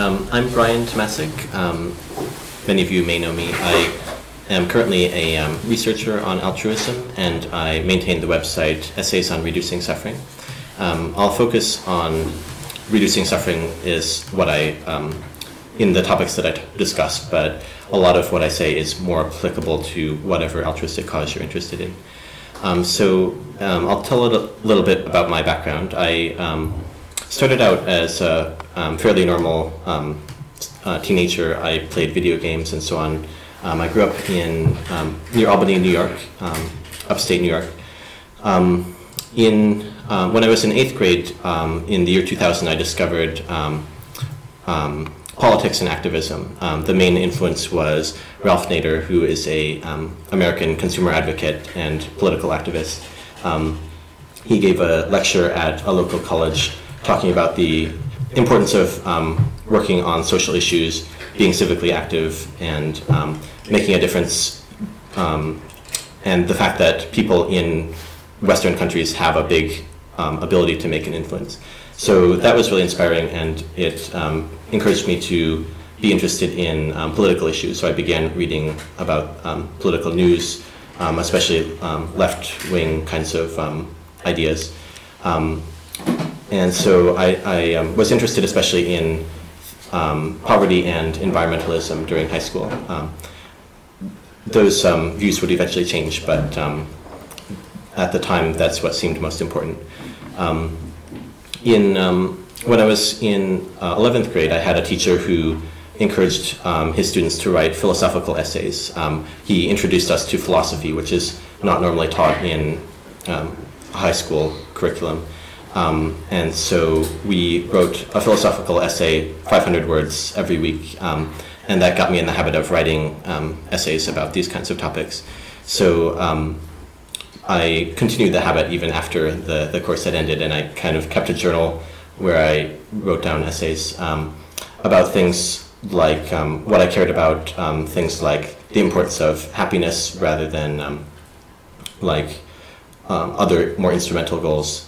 I'm Brian Tomasik. Many of you may know me. I am currently a researcher on altruism, and I maintain the website Essays on Reducing Suffering. I'll focus on reducing suffering is what I, in the topics that I discussed, but a lot of what I say is more applicable to whatever altruistic cause you're interested in. I'll tell a little bit about my background. I started out as a fairly normal teenager. I played video games and so on. I grew up in near Albany, New York, upstate New York. When I was in 8th grade, in the year 2000, I discovered politics and activism. The main influence was Ralph Nader, who is a American consumer advocate and political activist. He gave a lecture at a local college talking about the importance of working on social issues, being civically active, and making a difference, and the fact that people in Western countries have a big ability to make an influence. So that was really inspiring, and it encouraged me to be interested in political issues. So I began reading about political news, especially left-wing kinds of ideas. And so I was interested especially in poverty and environmentalism during high school. Those views would eventually change, but at the time, that's what seemed most important. When I was in 11th grade, I had a teacher who encouraged his students to write philosophical essays. He introduced us to philosophy, which is not normally taught in high school curriculum. And so we wrote a philosophical essay, 500 words every week, and that got me in the habit of writing essays about these kinds of topics. So I continued the habit even after the course had ended, and I kind of kept a journal where I wrote down essays about things like what I cared about, things like the importance of happiness rather than other more instrumental goals,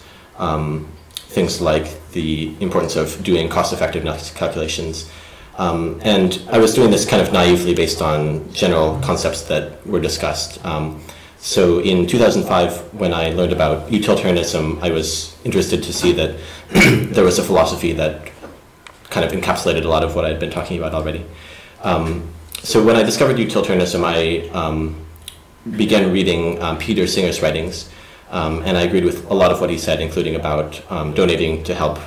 things like the importance of doing cost-effectiveness calculations. And I was doing this kind of naively based on general concepts that were discussed. So in 2005, when I learned about utilitarianism, I was interested to see that there was a philosophy that kind of encapsulated a lot of what I'd been talking about already. So when I discovered utilitarianism, I began reading Peter Singer's writings, and I agreed with a lot of what he said, including about donating to help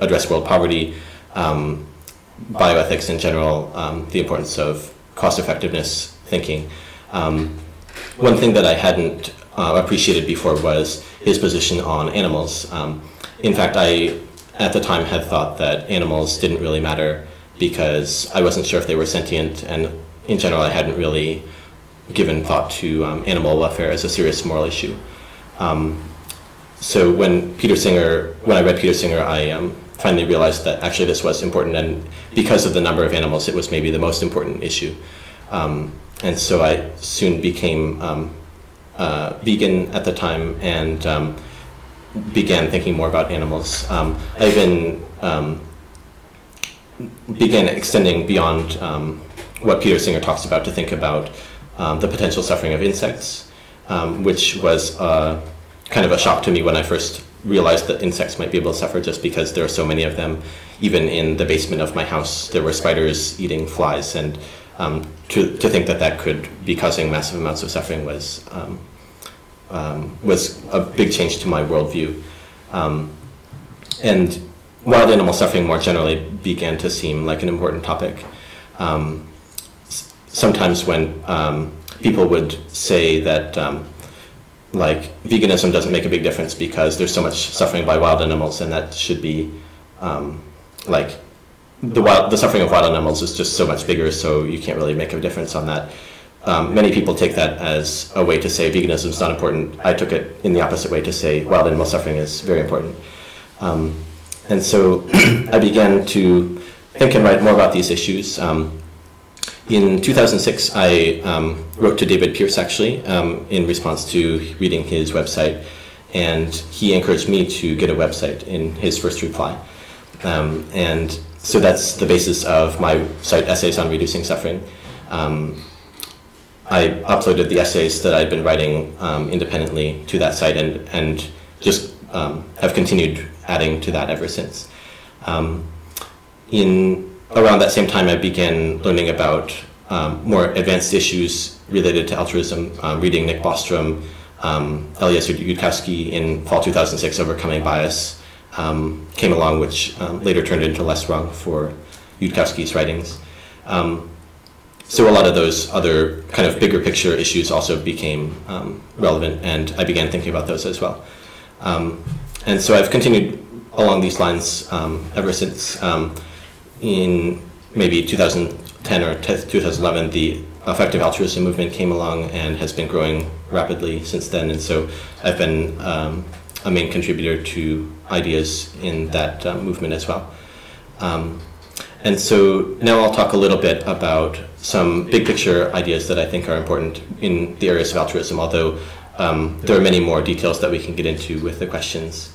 address world poverty, bioethics in general, the importance of cost-effectiveness thinking. One thing that I hadn't appreciated before was his position on animals. In fact, I, at the time, had thought that animals didn't really matter because I wasn't sure if they were sentient, and in general, I hadn't really given thought to animal welfare as a serious moral issue. So when I read Peter Singer, I finally realized that actually this was important, and because of the number of animals, it was maybe the most important issue. And so I soon became vegan at the time and began thinking more about animals. I even began extending beyond what Peter Singer talks about to think about the potential suffering of insects, which was kind of a shock to me when I first realized that insects might be able to suffer just because there are so many of them. Even in the basement of my house, there were spiders eating flies, and to think that that could be causing massive amounts of suffering was a big change to my worldview. And wild animal suffering more generally began to seem like an important topic. Sometimes when people would say that veganism doesn't make a big difference because there's so much suffering by wild animals, and that should be the suffering of wild animals is just so much bigger, so you can't really make a difference on that. Many people take that as a way to say veganism is not important. I took it in the opposite way to say wild animal suffering is very important. And so I began to think and write more about these issues. In 2006, I wrote to David Pearce, actually, in response to reading his website, and he encouraged me to get a website in his first reply. And So that's the basis of my site, Essays on Reducing Suffering. I uploaded the essays that I'd been writing independently to that site, and just have continued adding to that ever since. Around that same time, I began learning about more advanced issues related to altruism, reading Nick Bostrom, Eliezer Yudkowsky in fall 2006, Overcoming Bias, came along, which later turned into Less Wrong for Yudkowsky's writings. So a lot of those other kind of bigger picture issues also became relevant, and I began thinking about those as well. And so I've continued along these lines ever since. In maybe 2010 or 2011, the effective altruism movement came along and has been growing rapidly since then. And so I've been a main contributor to ideas in that movement as well. And so now I'll talk a little bit about some big picture ideas that I think are important in the areas of altruism, although there are many more details that we can get into with the questions.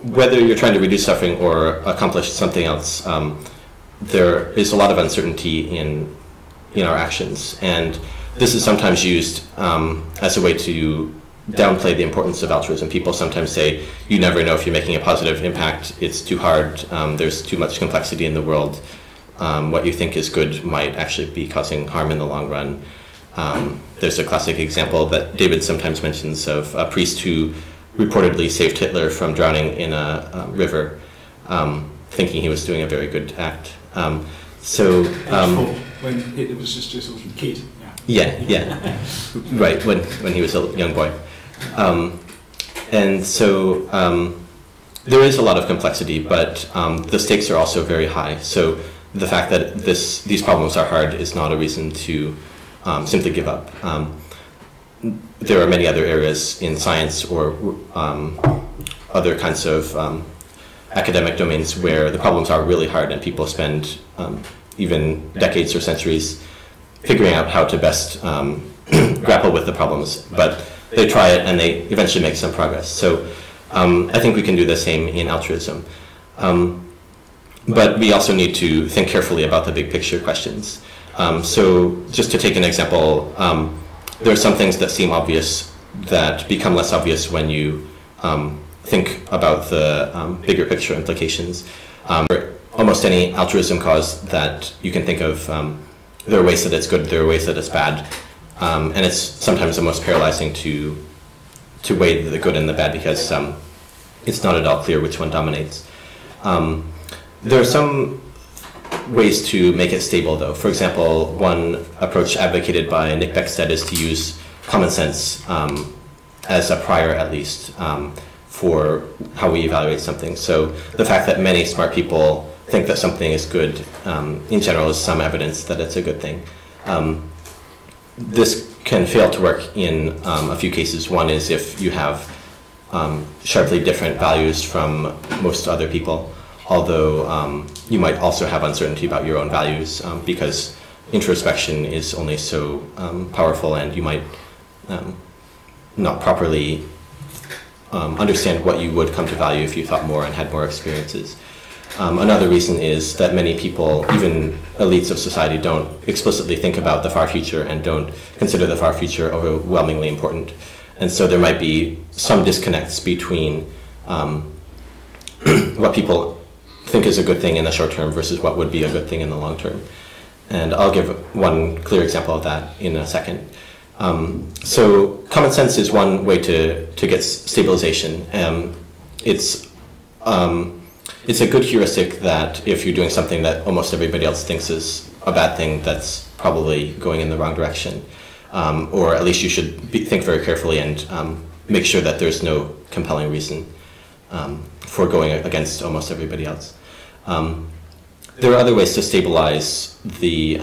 Whether you're trying to reduce suffering or accomplish something else, there is a lot of uncertainty in our actions, and this is sometimes used as a way to downplay the importance of altruism. People sometimes say, you never know if you're making a positive impact, it's too hard, there's too much complexity in the world, what you think is good might actually be causing harm in the long run. There's a classic example that David sometimes mentions of a priest who reportedly saved Hitler from drowning in a river, thinking he was doing a very good act. When Hitler was just a little kid. Yeah, yeah, right, when he was a young boy. There is a lot of complexity, but the stakes are also very high. So the fact that these problems are hard is not a reason to simply give up. There are many other areas in science or other kinds of academic domains where the problems are really hard, and people spend even decades or centuries figuring out how to best grapple with the problems, but they try it and they eventually make some progress. So I think we can do the same in altruism. But we also need to think carefully about the big picture questions. So just to take an example, there are some things that seem obvious that become less obvious when you think about the bigger picture implications. For almost any altruism cause that you can think of, there are ways that it's good, there are ways that it's bad, and it's sometimes the most paralyzing to weigh the good and the bad, because it's not at all clear which one dominates. There are some ways to make it stable, though. For example, one approach advocated by Nick Bostrom is to use common sense as a prior, at least, for how we evaluate something. So the fact that many smart people think that something is good in general is some evidence that it's a good thing. This can fail to work in a few cases. One is if you have sharply different values from most other people, although you might also have uncertainty about your own values because introspection is only so powerful, and you might not properly understand what you would come to value if you thought more and had more experiences. Another reason is that many people, even elites of society, don't explicitly think about the far future and don't consider the far future overwhelmingly important. And so there might be some disconnects between what people think is a good thing in the short term versus what would be a good thing in the long term. And I'll give one clear example of that in a second. So common sense is one way to get stabilization. It's a good heuristic that if you're doing something that almost everybody else thinks is a bad thing, that's probably going in the wrong direction. Or at least you should think very carefully and make sure that there's no compelling reason for going against almost everybody else. There are other ways to stabilize the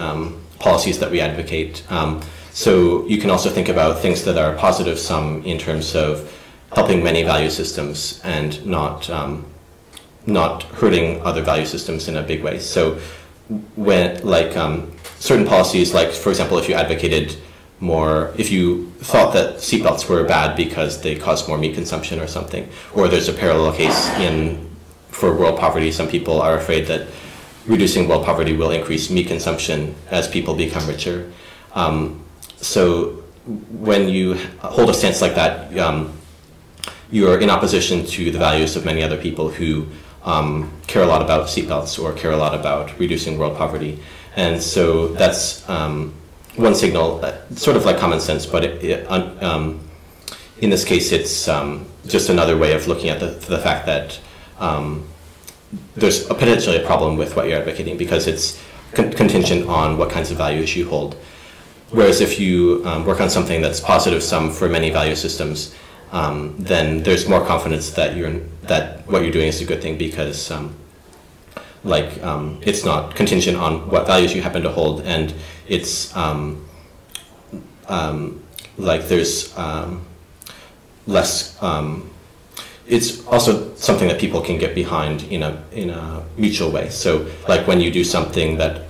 policies that we advocate. So you can also think about things that are positive sum in terms of helping many value systems and not hurting other value systems in a big way. So when, like, certain policies, like, for example, if you advocated more, if you thought that seatbelts were bad because they caused more meat consumption or something, or there's a parallel case in for world poverty, some people are afraid that reducing world poverty will increase meat consumption as people become richer. So when you hold a stance like that, you are in opposition to the values of many other people who care a lot about seatbelts or care a lot about reducing world poverty. And so that's one signal, sort of like common sense, but in this case it's just another way of looking at the fact that there's potentially a problem with what you're advocating because it's contingent on what kinds of values you hold. Whereas if you work on something that's positive-sum for many value systems, then there's more confidence that what you're doing is a good thing because it's not contingent on what values you happen to hold, and it's there's less. It's also something that people can get behind in a mutual way. So like when you do something that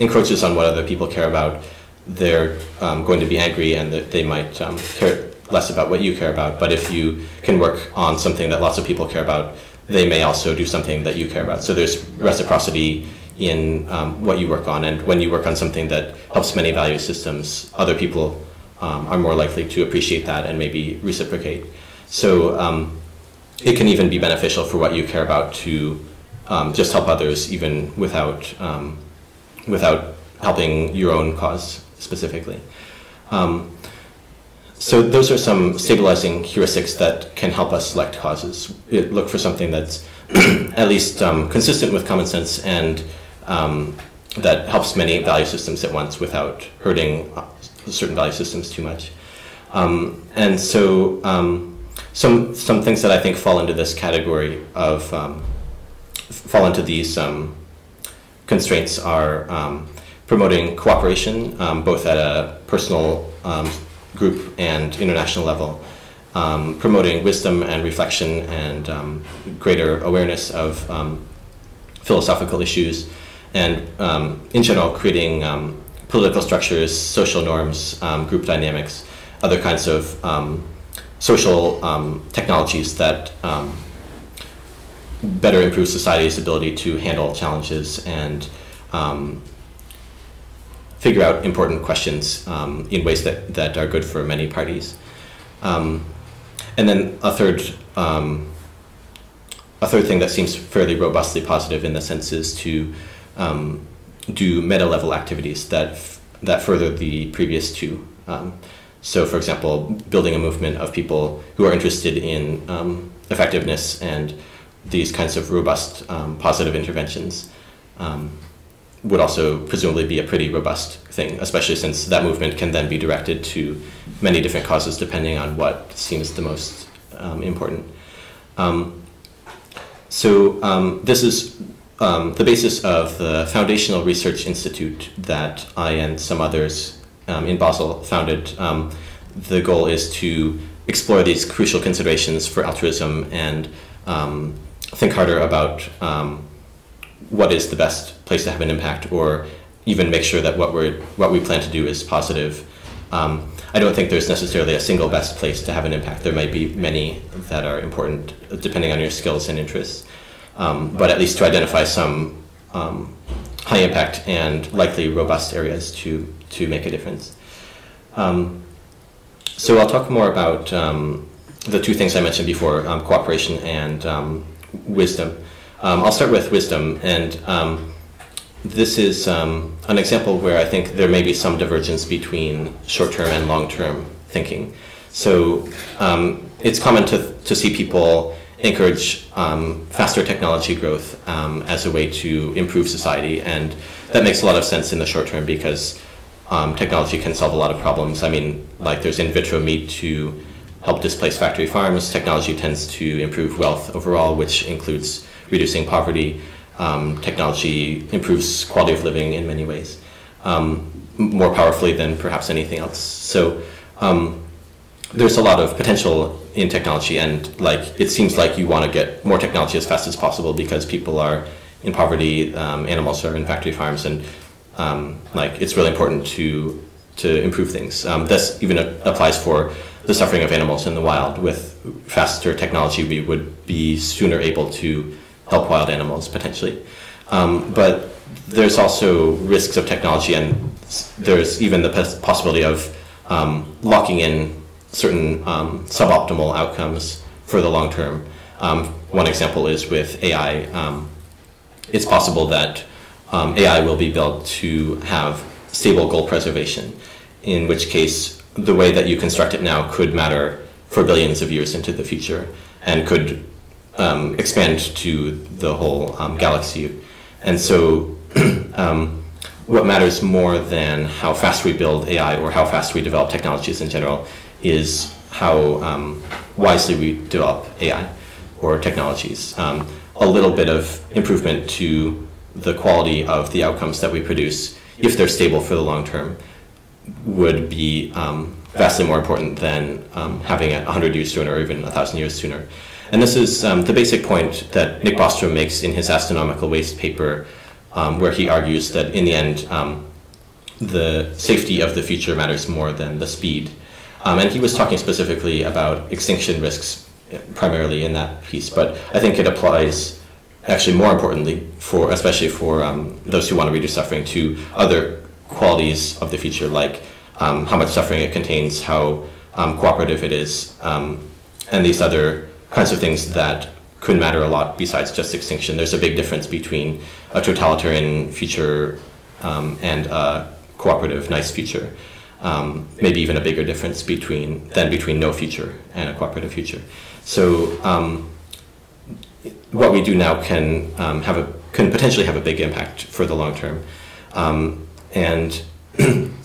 encroaches on what other people care about, they're going to be angry and they might care less about what you care about. But if you can work on something that lots of people care about, they may also do something that you care about. So there's reciprocity in what you work on. And when you work on something that helps many value systems, other people are more likely to appreciate that and maybe reciprocate. So it can even be beneficial for what you care about to just help others, even without helping your own cause specifically. So those are some stabilizing heuristics that can help us select causes. Look for something that's at least consistent with common sense and that helps many value systems at once without hurting certain value systems too much. And so some things that I think fall into this category of fall into these constraints are promoting cooperation both at a personal, group, and international level, promoting wisdom and reflection and greater awareness of philosophical issues, and in general creating political structures, social norms, group dynamics, other kinds of social technologies that better improve society's ability to handle challenges and figure out important questions in ways that are good for many parties. And then a third thing that seems fairly robustly positive in the sense is to do meta-level activities that further the previous two. So for example, building a movement of people who are interested in effectiveness and these kinds of robust positive interventions would also presumably be a pretty robust thing, especially since that movement can then be directed to many different causes depending on what seems the most important. This is the basis of the Foundational Research Institute that I and some others in Basel founded. The goal is to explore these crucial considerations for altruism and think harder about what is the best place to have an impact, or even make sure that what we plan to do is positive. I don't think there's necessarily a single best place to have an impact. There might be many that are important depending on your skills and interests, but at least to identify some high impact and likely robust areas to make a difference. So I'll talk more about the two things I mentioned before, cooperation and wisdom. I'll start with wisdom, and this is an example where I think there may be some divergence between short-term and long-term thinking. So it's common to see people encourage faster technology growth as a way to improve society, and that makes a lot of sense in the short term because technology can solve a lot of problems. I mean, like there's in vitro meat to help displace factory farms. Technology tends to improve wealth overall, which includes reducing poverty. Technology improves quality of living in many ways, more powerfully than perhaps anything else. So there's a lot of potential in technology, and like it seems like you want to get more technology as fast as possible because people are in poverty, animals are in factory farms, and like it's really important to improve things. This even applies for the suffering of animals in the wild. With faster technology, we would be sooner able to help wild animals, potentially. But there's also risks of technology, and there's even the possibility of locking in certain suboptimal outcomes for the long term. One example is with AI. It's possible that AI will be built to have stable goal preservation, in which case the way that you construct it now could matter for billions of years into the future and could expand to the whole galaxy. And so what matters more than how fast we build AI or how fast we develop technologies in general is how wisely we develop AI or technologies. A little bit of improvement to the quality of the outcomes that we produce, if they're stable for the long term, would be vastly more important than having it 100 years sooner or even 1,000 years sooner. And this is the basic point that Nick Bostrom makes in his astronomical waste paper, where he argues that in the end, the safety of the future matters more than the speed. And he was talking specifically about extinction risks primarily in that piece, but I think it applies actually more importantly, for especially for those who want to reduce suffering, to other qualities of the future, like how much suffering it contains, how cooperative it is, and these other kinds of things that could matter a lot besides just extinction. There's a big difference between a totalitarian future and a cooperative, nice future. Maybe even a bigger difference between no future and a cooperative future. So what we do now can potentially have a big impact for the long term, and in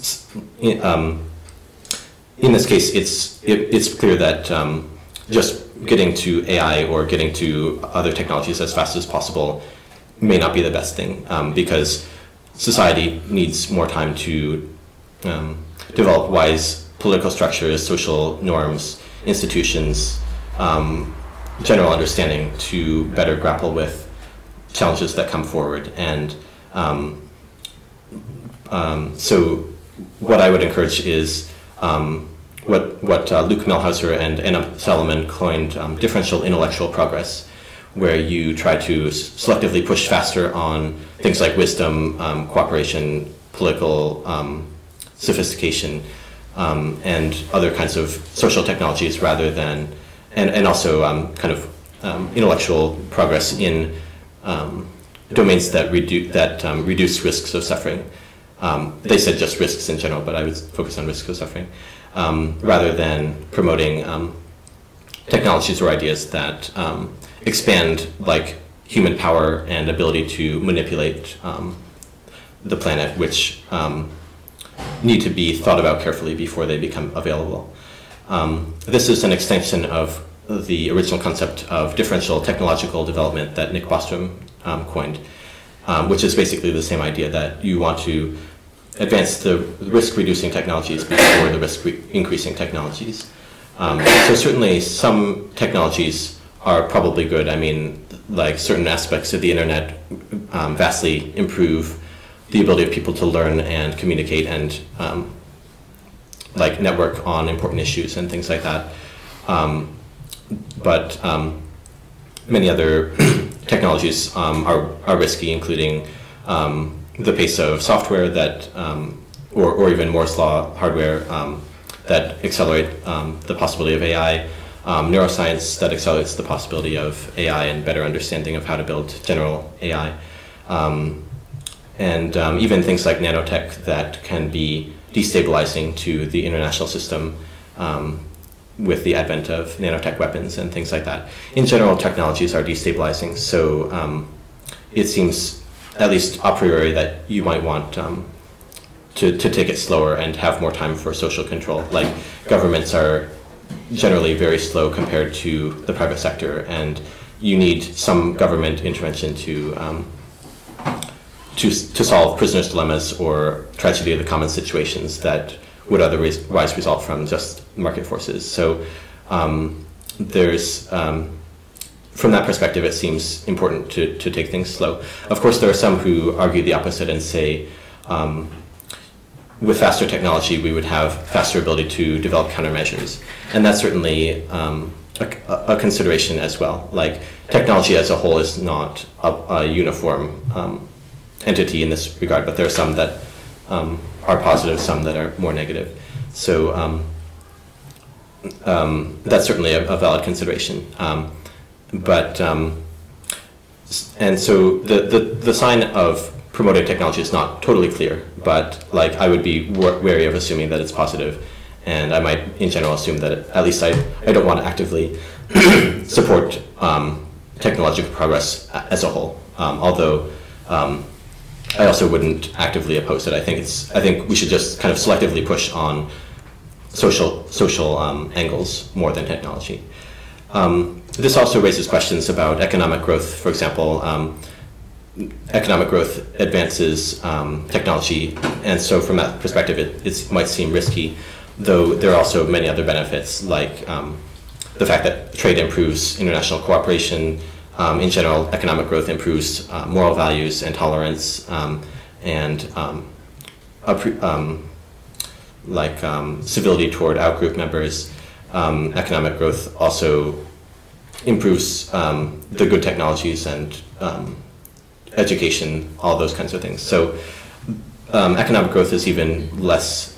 this case, it's clear that just getting to AI or getting to other technologies as fast as possible may not be the best thing, because society needs more time to develop wise political structures, social norms, institutions, general understanding to better grapple with challenges that come forward. And so what I would encourage is what Luke Melhouser and Anna Salomon coined differential intellectual progress, where you try to selectively push faster on things like wisdom, cooperation, political sophistication, and other kinds of social technologies, rather than, and also kind of intellectual progress in domains that reduce risks of suffering. They said just risks in general, but I would focus on risks of suffering, rather than promoting technologies or ideas that expand, like human power and ability to manipulate the planet, which need to be thought about carefully before they become available. This is an extension of the original concept of differential technological development that Nick Bostrom coined, which is basically the same idea that you want to advance the risk-reducing technologies before the risk-increasing technologies. So certainly some technologies are probably good. I mean, like certain aspects of the internet vastly improve the ability of people to learn and communicate and like network on important issues and things like that. But many other technologies are risky, including the pace of software that, or even Moore's Law hardware that accelerate the possibility of AI, neuroscience that accelerates the possibility of AI and better understanding of how to build general AI. And even things like nanotech that can be destabilizing to the international system with the advent of nanotech weapons and things like that. In general, technologies are destabilizing, so it seems, at least a priori, that you might want to take it slower and have more time for social control. Like, governments are generally very slow compared to the private sector, and you need some government intervention to solve prisoners' dilemmas or tragedy of the common situations that would otherwise result from just market forces. So from that perspective, it seems important to take things slow. Of course, there are some who argue the opposite and say, with faster technology, we would have faster ability to develop countermeasures. And that's certainly a consideration as well. Like, technology as a whole is not a uniform entity in this regard, but there are some that are positive, some that are more negative. So that's certainly a valid consideration. And so the sign of promoting technology is not totally clear, but like I would be wary of assuming that it's positive, and I might in general assume that it, at least I don't want to actively support technological progress as a whole, although I also wouldn't actively oppose it. I think we should just kind of selectively push on social angles more than technology. This also raises questions about economic growth. For example, economic growth advances technology, and so from that perspective, it might seem risky, though there are also many other benefits, like the fact that trade improves international cooperation. In general, economic growth improves moral values and tolerance, civility toward outgroup members. Economic growth also improves the good technologies and education, all those kinds of things. So economic growth is even less,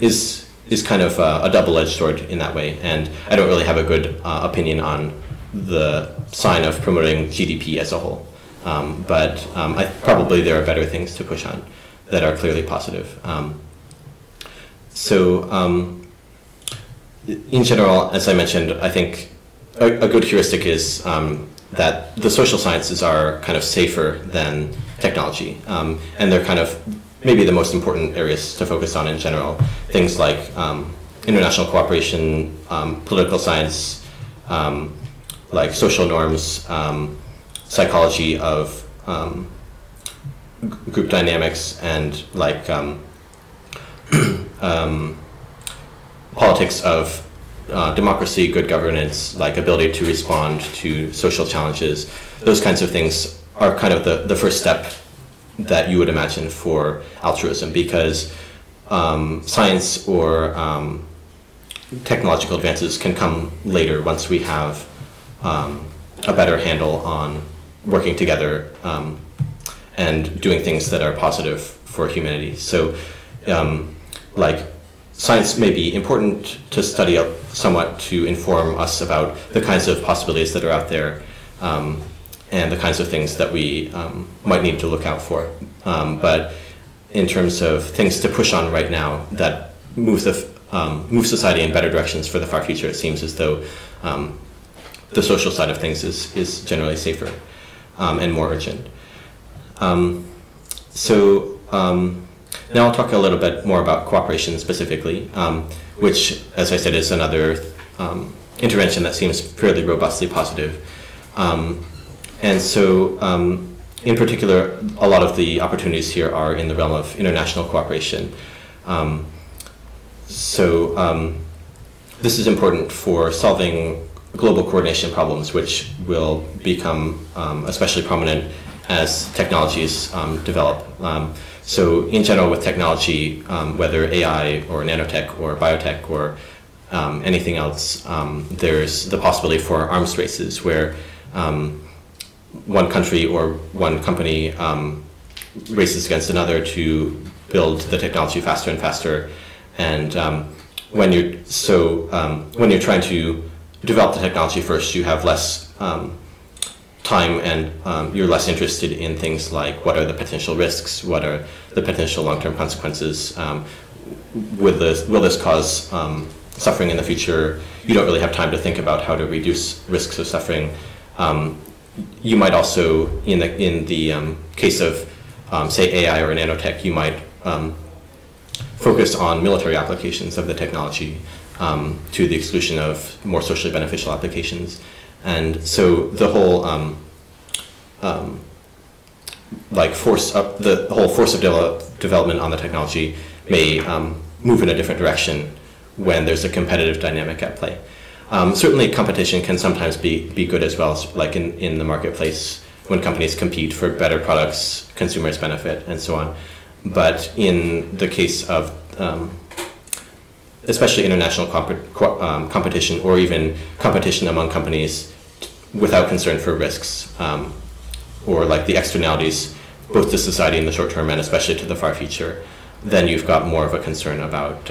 is kind of a double-edged sword in that way, and I don't really have a good opinion on the sign of promoting GDP as a whole. Probably there are better things to push on that are clearly positive. In general, as I mentioned, I think a good heuristic is that the social sciences are kind of safer than technology, and they're kind of maybe the most important areas to focus on in general. Things like international cooperation, political science, like social norms, psychology of group dynamics, and like politics of democracy, good governance, like ability to respond to social challenges. Those kinds of things are kind of the first step that you would imagine for altruism, because science or technological advances can come later once we have a better handle on working together and doing things that are positive for humanity. So like science may be important to study up somewhat to inform us about the kinds of possibilities that are out there and the kinds of things that we might need to look out for. But in terms of things to push on right now that move society in better directions for the far future, it seems as though the social side of things is generally safer and more urgent. Now I'll talk a little bit more about cooperation specifically, which, as I said, is another intervention that seems fairly robustly positive. In particular, a lot of the opportunities here are in the realm of international cooperation. This is important for solving global coordination problems, which will become especially prominent as technologies develop. In general, with technology, whether AI or nanotech or biotech or anything else, there's the possibility for arms races where one country or one company races against another to build the technology faster and faster. And when you're trying to develop the technology first, you have less time and you're less interested in things like what are the potential risks, what are the potential long-term consequences, will this cause suffering in the future. You don't really have time to think about how to reduce risks of suffering. You might also, in the case of say AI or nanotech, you might focus on military applications of the technology, to the exclusion of more socially beneficial applications. And so the whole force of development on the technology may move in a different direction when there's a competitive dynamic at play. Certainly competition can sometimes be good as well, like in the marketplace when companies compete for better products, consumers benefit, and so on. But in the case of especially international competition, or even competition among companies without concern for risks or like the externalities, both to society in the short term and especially to the far future, then you've got more of a concern about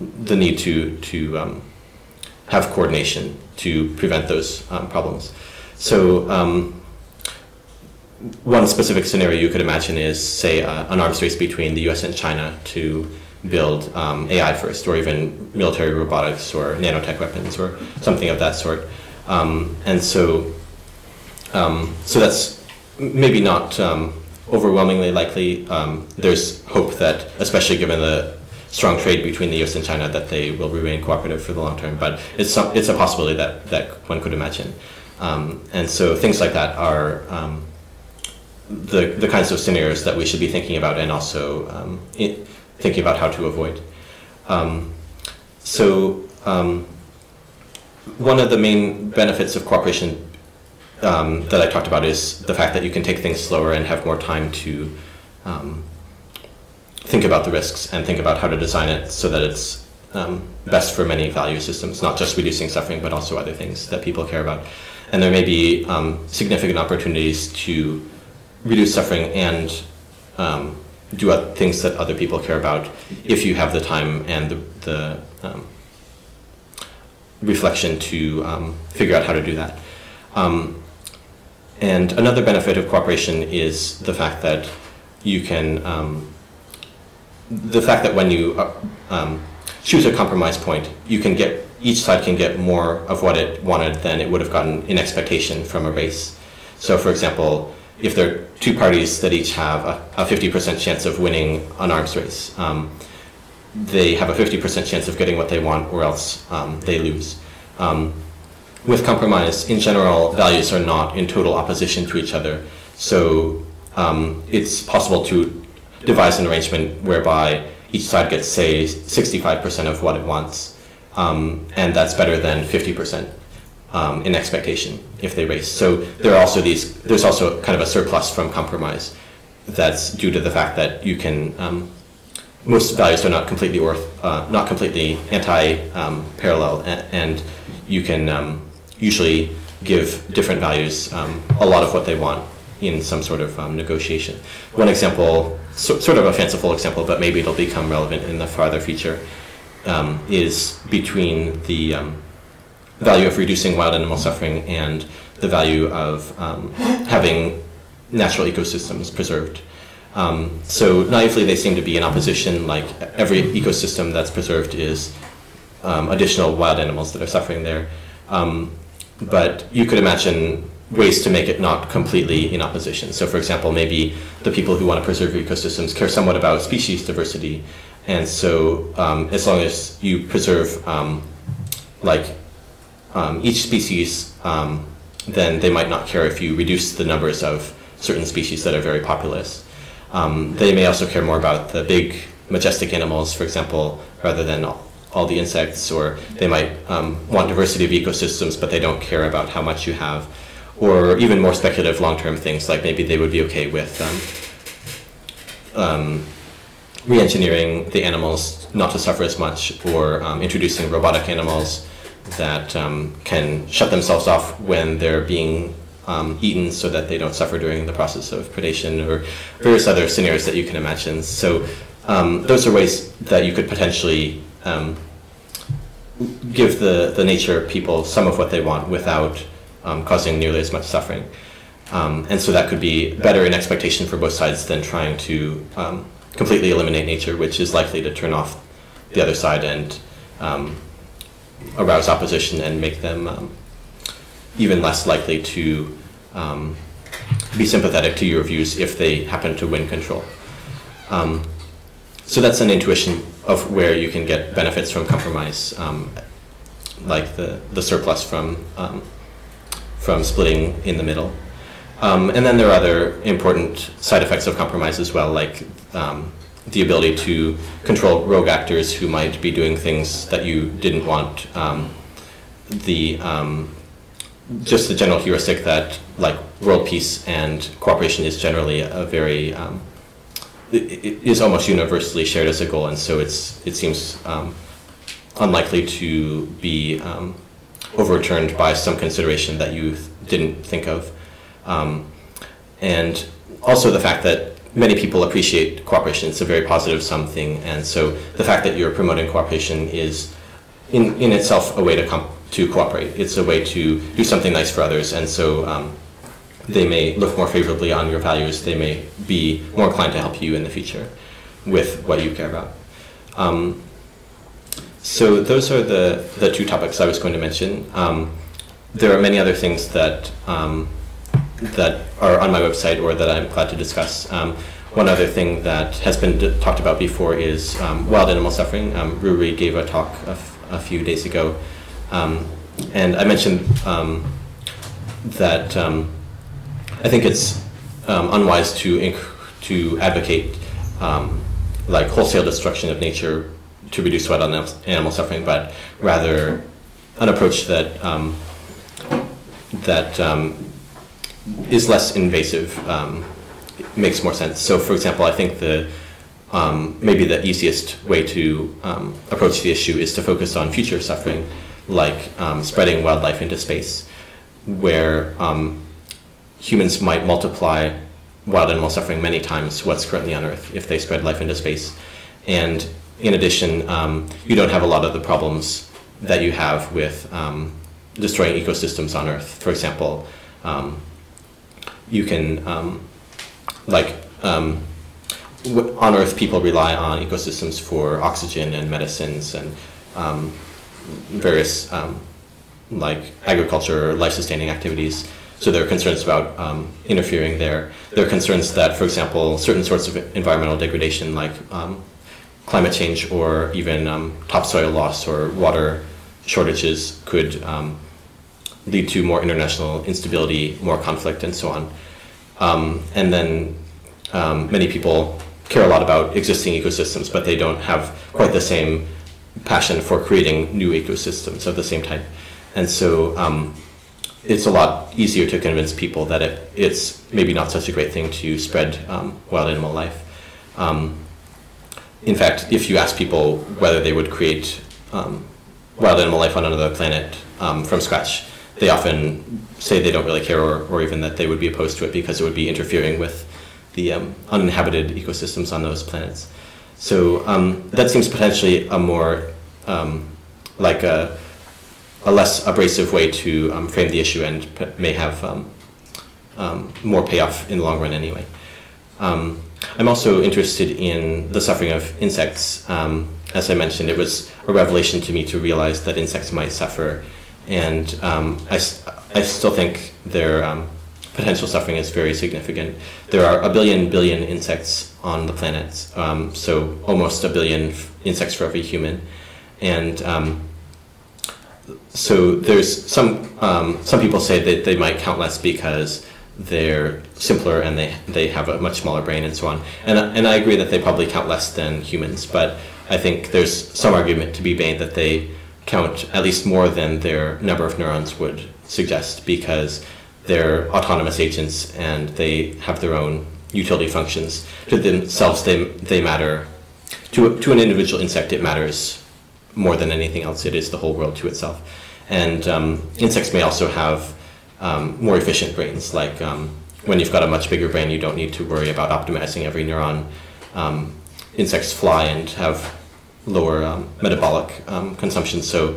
the need to have coordination to prevent those problems. So one specific scenario you could imagine is, say, an arms race between the US and China to build AI first, or even military robotics or nanotech weapons or something of that sort. And so that's maybe not overwhelmingly likely. There's hope that, especially given the strong trade between the US and China, that they will remain cooperative for the long term, but it's a possibility that one could imagine. And so things like that are the kinds of scenarios that we should be thinking about, and also thinking about how to avoid. One of the main benefits of cooperation that I talked about is the fact that you can take things slower and have more time to think about the risks and think about how to design it so that it's best for many value systems, not just reducing suffering, but also other things that people care about. And there may be significant opportunities to reduce suffering and do things that other people care about if you have the time and the reflection to figure out how to do that. And another benefit of cooperation is the fact that you can, when you choose a compromise point, you can get, each side can get more of what it wanted than it would have gotten in expectation from a race. So for example, if there are two parties that each have a 50% chance of winning an arms race, they have a 50% chance of getting what they want, or else they lose. With compromise, in general, values are not in total opposition to each other. So it's possible to devise an arrangement whereby each side gets, say, 65% of what it wants, and that's better than 50%. In expectation if they race. So there are also there's also kind of a surplus from compromise that's due to the fact that you can, most values are not completely anti-parallel, and you can usually give different values a lot of what they want in some sort of negotiation. One example, sort of a fanciful example, but maybe it'll become relevant in the farther future, is between the value of reducing wild animal suffering and the value of having natural ecosystems preserved. So naively, they seem to be in opposition, like every ecosystem that's preserved is additional wild animals that are suffering there. But you could imagine ways to make it not completely in opposition. So for example, maybe the people who want to preserve ecosystems care somewhat about species diversity. And so as long as you preserve each species, then they might not care if you reduce the numbers of certain species that are very populous. They may also care more about the big, majestic animals, for example, rather than all the insects, or they might want diversity of ecosystems, but they don't care about how much you have, or even more speculative long-term things, like maybe they would be okay with re-engineering the animals not to suffer as much, or introducing robotic animals that can shut themselves off when they're being eaten so that they don't suffer during the process of predation, or various other scenarios that you can imagine. So those are ways that you could potentially give the nature of people some of what they want without causing nearly as much suffering. And so that could be better in expectation for both sides than trying to completely eliminate nature, which is likely to turn off the other side and arouse opposition and make them even less likely to be sympathetic to your views if they happen to win control. So that's an intuition of where you can get benefits from compromise, like the surplus from splitting in the middle. And then there are other important side effects of compromise as well, like the ability to control rogue actors who might be doing things that you didn't want. Just the general heuristic that, like, world peace and cooperation is generally a very, it is almost universally shared as a goal, and so it seems unlikely to be overturned by some consideration that you didn't think of. And also the fact that many people appreciate cooperation. It's a very positive something, and so the fact that you're promoting cooperation is in itself a way to cooperate. It's a way to do something nice for others, and so they may look more favorably on your values. They may be more inclined to help you in the future with what you care about. So those are the two topics I was going to mention. There are many other things that that are on my website or that I'm glad to discuss. One other thing that has been talked about before is wild animal suffering. Ruri gave a talk a few days ago, and I mentioned that I think it's unwise to advocate like wholesale destruction of nature to reduce wild animal suffering, but rather an approach that is less invasive, makes more sense. So, for example, I think the maybe the easiest way to approach the issue is to focus on future suffering, like spreading wildlife into space, where humans might multiply wild animal suffering many times what's currently on Earth if they spread life into space. And in addition, you don't have a lot of the problems that you have with destroying ecosystems on Earth. For example, you can, on Earth, people rely on ecosystems for oxygen and medicines and various, like, agriculture or life-sustaining activities. So there are concerns about interfering there. There are concerns that, for example, certain sorts of environmental degradation, like climate change or even topsoil loss or water shortages, could lead to more international instability, more conflict, and so on. And then many people care a lot about existing ecosystems, but they don't have quite the same passion for creating new ecosystems of the same type. And so it's a lot easier to convince people that it's maybe not such a great thing to spread wild animal life. In fact, if you ask people whether they would create wild animal life on another planet from scratch, they often say they don't really care, or even that they would be opposed to it because it would be interfering with the uninhabited ecosystems on those planets. So that seems potentially a more, like a less abrasive way to frame the issue, and may have more payoff in the long run anyway. I'm also interested in the suffering of insects. As I mentioned, it was a revelation to me to realize that insects might suffer. And I still think their potential suffering is very significant. There are a billion insects on the planet, so almost a billion insects for every human. And so there's some people say that they might count less because they're simpler and they have a much smaller brain and so on. And I agree that they probably count less than humans, but I think there's some argument to be made that they count at least more than their number of neurons would suggest, because they're autonomous agents and they have their own utility functions. To themselves, they matter. To an individual insect, it matters more than anything else. It is the whole world to itself. And insects may also have more efficient brains. Like when you've got a much bigger brain, you don't need to worry about optimizing every neuron. Insects fly and have lower metabolic consumption, so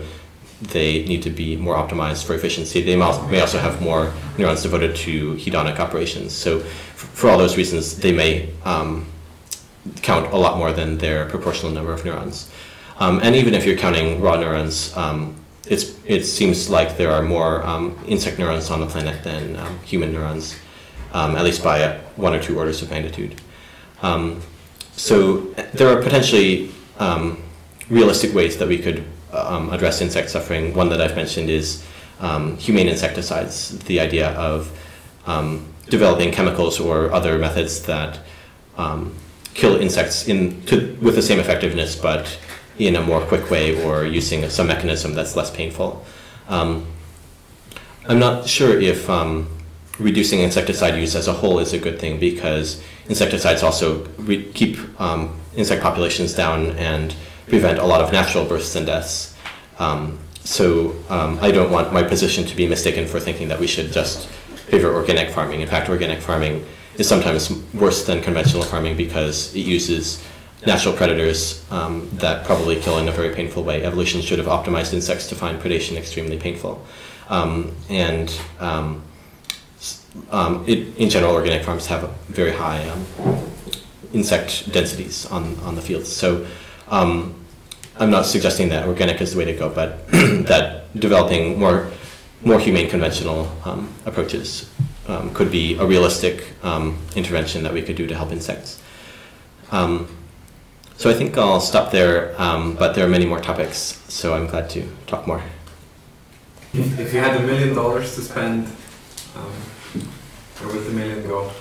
they need to be more optimized for efficiency. They may also have more neurons devoted to hedonic operations. So for all those reasons, they may count a lot more than their proportional number of neurons. And even if you're counting raw neurons, it seems like there are more insect neurons on the planet than human neurons, at least by 1 or 2 orders of magnitude. So there are potentially realistic ways that we could address insect suffering. One that I've mentioned is humane insecticides, the idea of developing chemicals or other methods that kill insects with the same effectiveness, but in a more quick way, or using some mechanism that's less painful. I'm not sure if reducing insecticide use as a whole is a good thing, because insecticides also keep insect populations down and prevent a lot of natural births and deaths. So I don't want my position to be mistaken for thinking that we should just favor organic farming. In fact, organic farming is sometimes worse than conventional farming because it uses natural predators that probably kill in a very painful way. Evolution should have optimized insects to find predation extremely painful. In general, organic farms have very high insect densities on the fields. So I'm not suggesting that organic is the way to go, but that developing more humane conventional approaches could be a realistic intervention that we could do to help insects. So I think I'll stop there, but there are many more topics, so I'm glad to talk more. If you had $1 million to spend, where would $1 million go?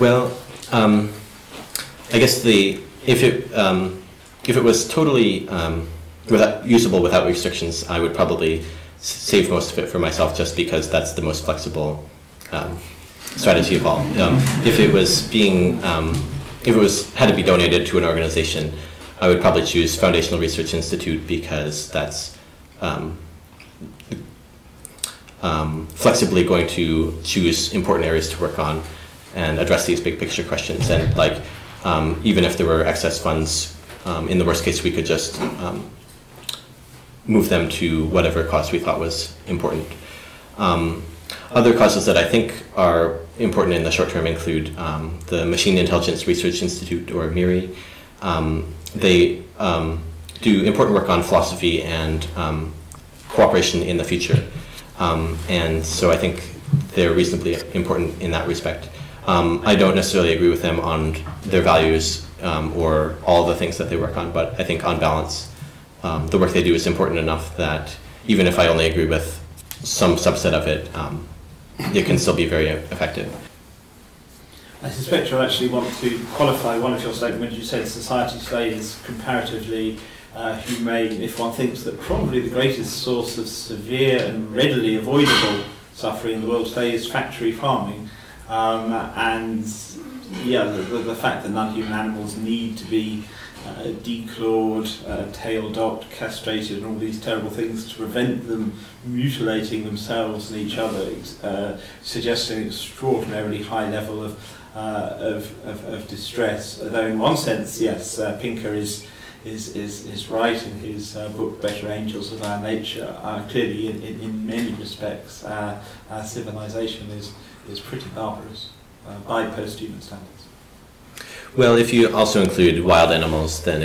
Well, I guess if it was totally usable without restrictions, I would probably save most of it for myself, just because that's the most flexible strategy of all. If it was being had to be donated to an organization, I would probably choose Foundational Research Institute, because that's flexibly going to choose important areas to work on and address these big picture questions. And like, even if there were excess funds, in the worst case, we could just move them to whatever cause we thought was important. Other causes that I think are important in the short term include the Machine Intelligence Research Institute, or MIRI. They do important work on philosophy and cooperation in the future. And so I think they're reasonably important in that respect. I don't necessarily agree with them on their values or all the things that they work on, but I think on balance, the work they do is important enough that even if I only agree with some subset of it, it can still be very effective. I suspect you actually want to qualify one of your statements. You said society today is comparatively humane, if one thinks that probably the greatest source of severe and readily avoidable suffering in the world today is factory farming. The fact that non-human animals need to be declawed, tail-docked, castrated, and all these terrible things to prevent them mutilating themselves and each other suggests an extraordinarily high level of distress. Although in one sense, yes, Pinker is right in his book Better Angels of Our Nature. Clearly, in many respects, our civilization is pretty barbarous by post-human standards. Well, if you also include wild animals, then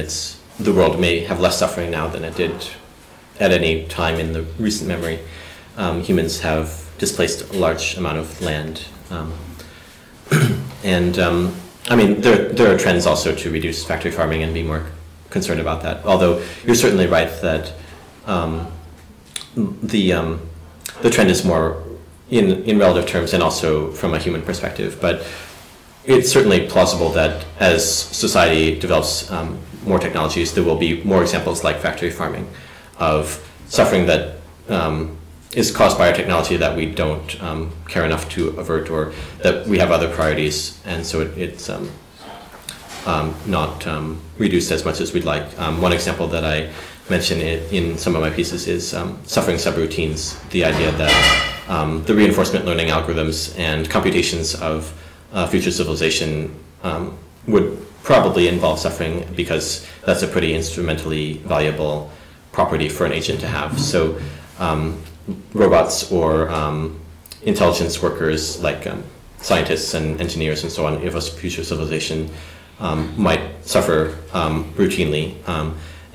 the world may have less suffering now than it did at any time in the recent memory. Humans have displaced a large amount of land. I mean, there are trends also to reduce factory farming and be more concerned about that. Although you're certainly right that the trend is more in relative terms and also from a human perspective. But it's certainly plausible that as society develops more technologies, there will be more examples like factory farming of suffering that is caused by our technology that we don't care enough to avert, or that we have other priorities, and so it's not reduced as much as we'd like. One example that I mention in some of my pieces is suffering subroutines, the idea that the reinforcement learning algorithms and computations of future civilization would probably involve suffering, because that's a pretty instrumentally valuable property for an agent to have. So robots or intelligence workers like scientists and engineers and so on, if a future civilization might suffer routinely,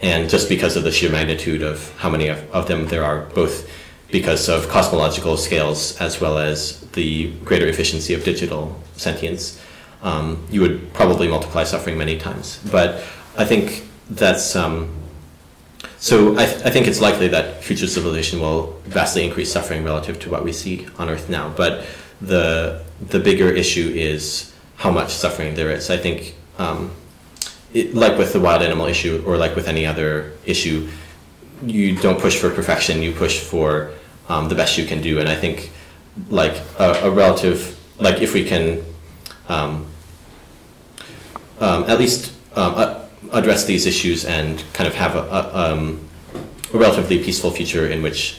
and just because of the sheer magnitude of how many of them there are, both because of cosmological scales as well as the greater efficiency of digital sentience, you would probably multiply suffering many times. But I think that's I think it's likely that future civilization will vastly increase suffering relative to what we see on Earth now. But the bigger issue is how much suffering there is. I think like with the wild animal issue, or like with any other issue, you don't push for perfection, you push for the best you can do. And I think like a relative, like if we can at least address these issues and kind of have a relatively peaceful future in which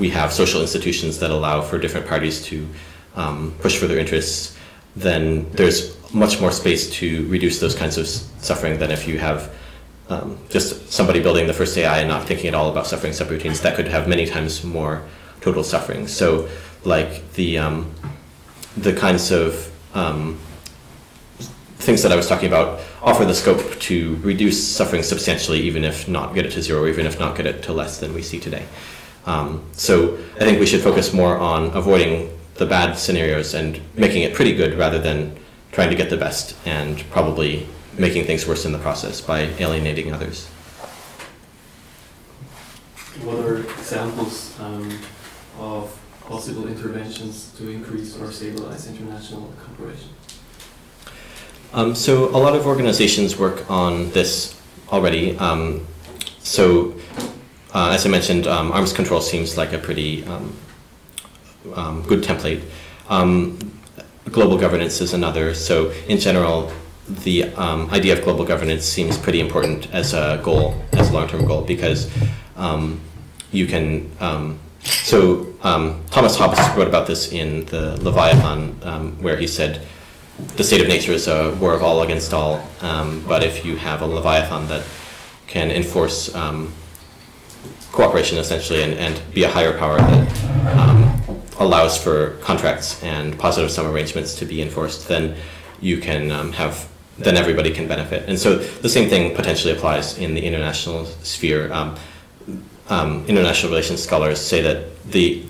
we have social institutions that allow for different parties to push for their interests, then there's much more space to reduce those kinds of suffering than if you have just somebody building the first AI and not thinking at all about suffering subroutines. That could have many times more total suffering. So like the kinds of things that I was talking about offer the scope to reduce suffering substantially, even if not get it to zero, even if not get it to less than we see today. So I think we should focus more on avoiding the bad scenarios and making it pretty good rather than trying to get the best and probably making things worse in the process by alienating others. What are examples of possible interventions to increase or stabilize international cooperation? So a lot of organizations work on this already. As I mentioned, arms control seems like a pretty good template. Global governance is another. So in general, the idea of global governance seems pretty important as a goal, as a long-term goal, because you can... Thomas Hobbes wrote about this in the Leviathan, where he said, the state of nature is a war of all against all, but if you have a Leviathan that can enforce cooperation, essentially, and be a higher power that allows for contracts and positive sum arrangements to be enforced, then you can then everybody can benefit. And so the same thing potentially applies in the international sphere. International relations scholars say that the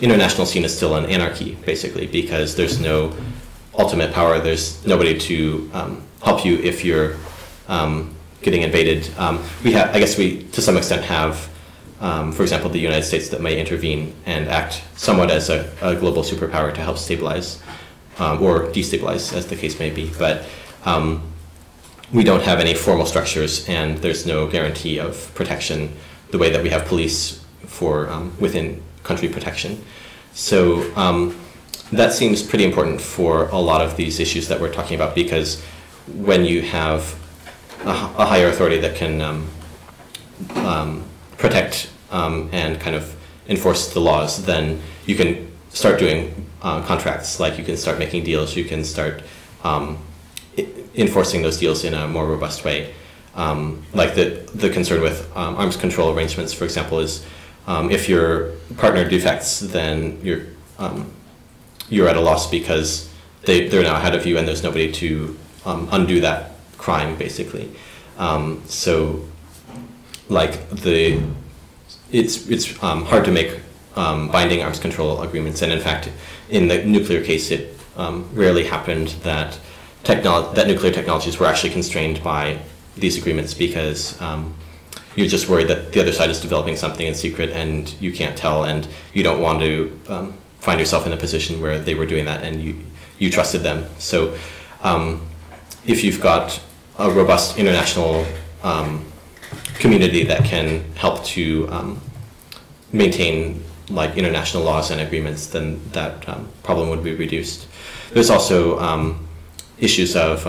international scene is still an anarchy, basically, because there's no ultimate power. There's nobody to help you if you're getting invaded. I guess we, to some extent, have, for example, the United States that may intervene and act somewhat as a global superpower to help stabilize or destabilize, as the case may be. But we don't have any formal structures, and there's no guarantee of protection the way that we have police for within country protection. So that seems pretty important for a lot of these issues that we're talking about, because when you have a higher authority that can protect and kind of enforce the laws, then you can start doing contracts, like you can start making deals, you can start enforcing those deals in a more robust way. Like the concern with arms control arrangements, for example, is if your partner defects, then you're at a loss because they're now ahead of you and there's nobody to undo that crime, basically. It's hard to make binding arms control agreements, and in fact, in the nuclear case, it rarely happened that nuclear technologies were actually constrained by these agreements, because you're just worried that the other side is developing something in secret and you can't tell, and you don't want to find yourself in a position where they were doing that and you trusted them. So if you've got a robust international community that can help to maintain like international laws and agreements, then that problem would be reduced. There's also issues of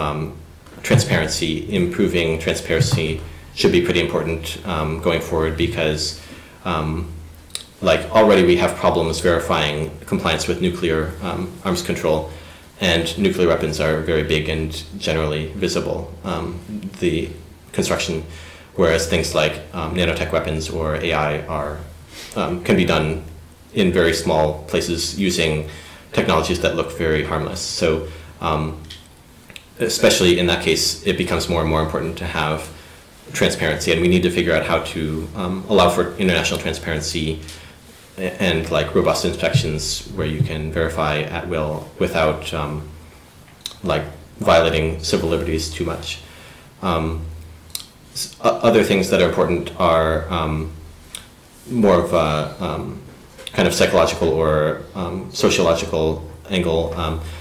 transparency. Improving transparency should be pretty important going forward, because already we have problems verifying compliance with nuclear arms control, and nuclear weapons are very big and generally visible, the construction, whereas things like nanotech weapons or AI are can be done in very small places using technologies that look very harmless. So especially in that case, it becomes more and more important to have transparency, and we need to figure out how to allow for international transparency and like robust inspections where you can verify at will without violating civil liberties too much. Other things that are important are more of a kind of psychological or sociological angle,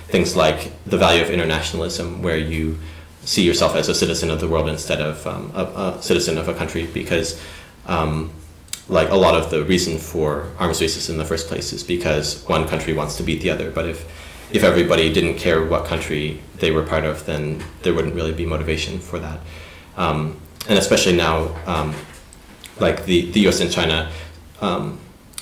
things like the value of internationalism, where you see yourself as a citizen of the world instead of a citizen of a country, because a lot of the reason for arms races in the first place is because one country wants to beat the other. But if if everybody didn't care what country they were part of, then there wouldn't really be motivation for that. And especially now, like the US and China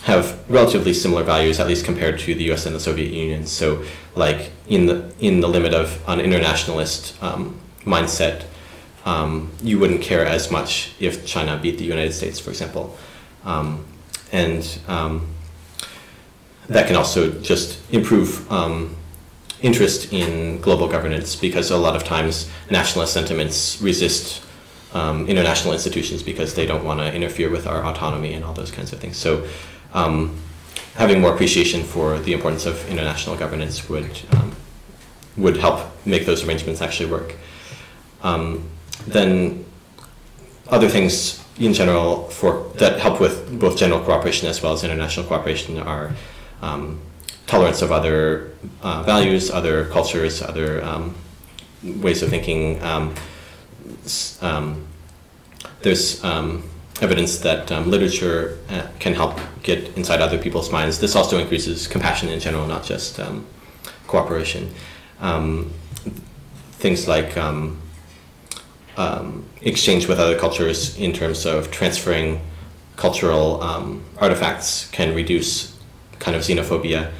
have relatively similar values, at least compared to the US and the Soviet Union. So like in the limit of an internationalist mindset, you wouldn't care as much if China beat the United States, for example. That can also just improve interest in global governance, because a lot of times nationalist sentiments resist international institutions because they don't want to interfere with our autonomy and all those kinds of things. So having more appreciation for the importance of international governance would help make those arrangements actually work. Then other things in general that help with both general cooperation as well as international cooperation are tolerance of other values, other cultures, other ways of thinking. There's evidence that literature can help get inside other people's minds. This also increases compassion in general, not just cooperation. Things like exchange with other cultures in terms of transferring cultural artifacts can reduce kind of xenophobia.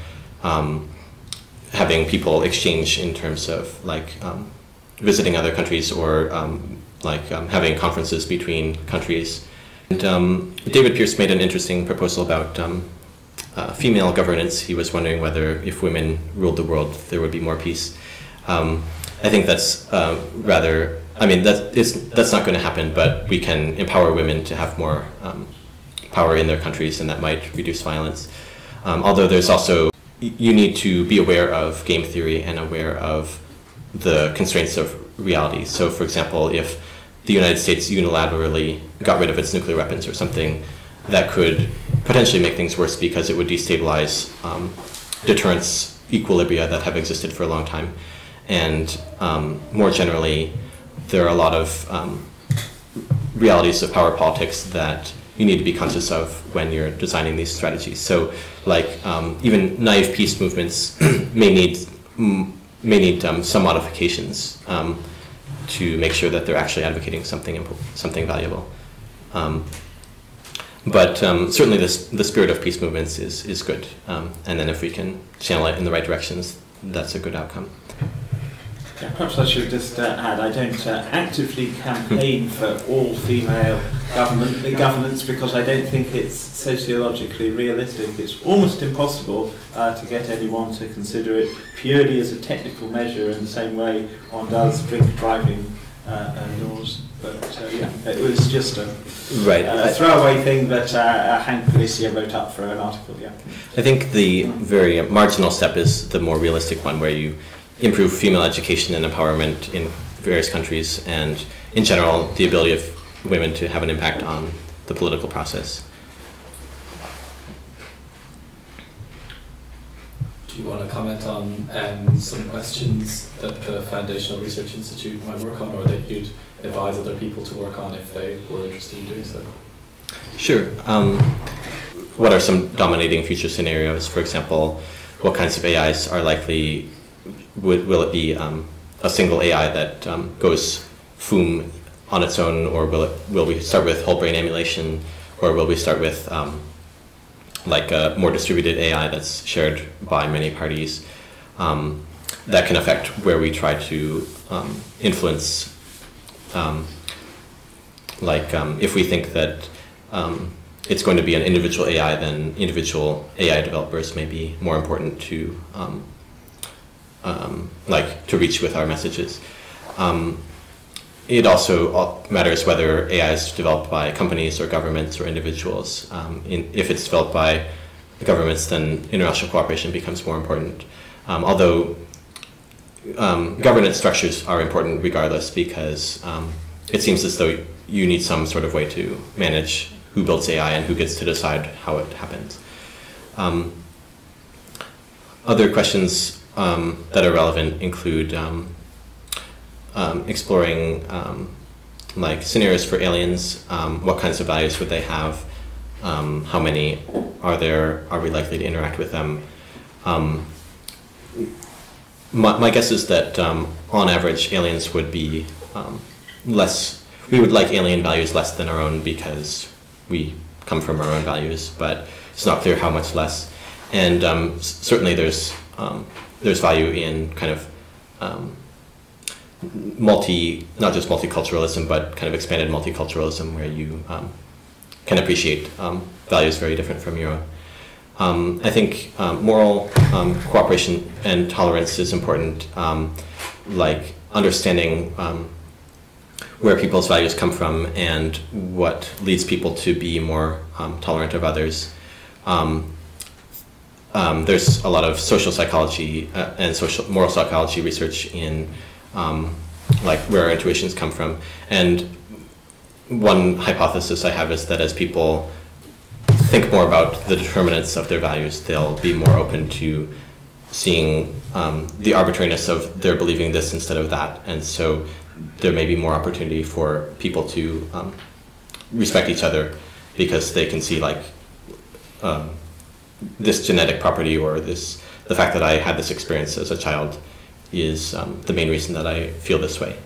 Having people exchange in terms of like visiting other countries, or having conferences between countries. And David Pearce made an interesting proposal about female governance. He was wondering whether if women ruled the world, there would be more peace. I think that's rather, I mean, that's not going to happen, but we can empower women to have more power in their countries, and that might reduce violence. Although there's also, you need to be aware of game theory and aware of the constraints of reality. So for example, if the United States unilaterally got rid of its nuclear weapons or something, that could potentially make things worse because it would destabilize deterrence equilibria that have existed for a long time. And more generally, there are a lot of realities of power politics that you need to be conscious of when you're designing these strategies. So like even naive peace movements may need some modifications to make sure that they're actually advocating something valuable. But certainly the spirit of peace movements is good. And then if we can channel it in the right directions, that's a good outcome. Yeah, perhaps I should just add, I don't actively campaign for all-female governance because I don't think it's sociologically realistic. It's almost impossible to get anyone to consider it purely as a technical measure in the same way one does drink driving laws. But yeah, it was just a throwaway thing that Hank Felicia wrote up for an article. Yeah, I think the very marginal step is the more realistic one, where you improve female education and empowerment in various countries, and in general, the ability of women to have an impact on the political process. Do you want to comment on some questions that the Foundational Research Institute might work on, or that you'd advise other people to work on if they were interested in doing so? Sure. What are some dominating future scenarios? For example, what kinds of AIs are likely? Will it be a single AI that goes FOOM on its own, or will we start with whole brain emulation, or will we start with like a more distributed AI that's shared by many parties? That can affect where we try to influence. If we think that it's going to be an individual AI, then individual AI developers may be more important to to reach with our messages. It also matters whether AI is developed by companies or governments or individuals. If it's developed by the governments, then international cooperation becomes more important. Although governance structures are important regardless, because it seems as though you need some sort of way to manage who builds AI and who gets to decide how it happens. Other questions that are relevant include exploring scenarios for aliens. What kinds of values would they have? How many are there? Are we likely to interact with them? My guess is that on average, aliens would be less, we would like alien values less than our own because we come from our own values, but it's not clear how much less. And certainly there's value in kind of not just multiculturalism, but kind of expanded multiculturalism, where you can appreciate values very different from your own. I think moral cooperation and tolerance is important, like understanding where people's values come from and what leads people to be more tolerant of others. There's a lot of social psychology and moral psychology research in like where our intuitions come from. And one hypothesis I have is that as people think more about the determinants of their values, they'll be more open to seeing the arbitrariness of their believing this instead of that. And so there may be more opportunity for people to respect each other because they can see like this genetic property or this, the fact that I had this experience as a child is the main reason that I feel this way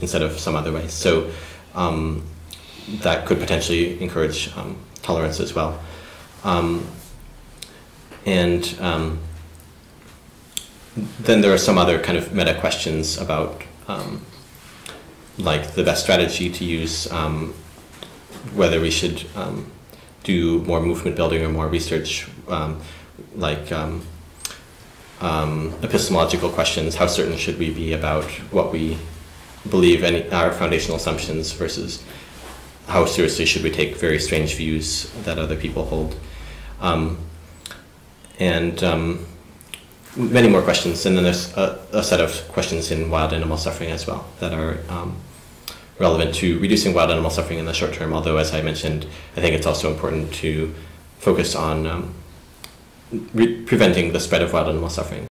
instead of some other way. So that could potentially encourage tolerance as well. Then there are some other kind of meta questions about like the best strategy to use, whether we should do more movement building or more research, epistemological questions. How certain should we be about what we believe and our foundational assumptions versus how seriously should we take very strange views that other people hold? Many more questions. And then there's a set of questions in wild animal suffering as well that are relevant to reducing wild animal suffering in the short term, although, as I mentioned, I think it's also important to focus on preventing the spread of wild animal suffering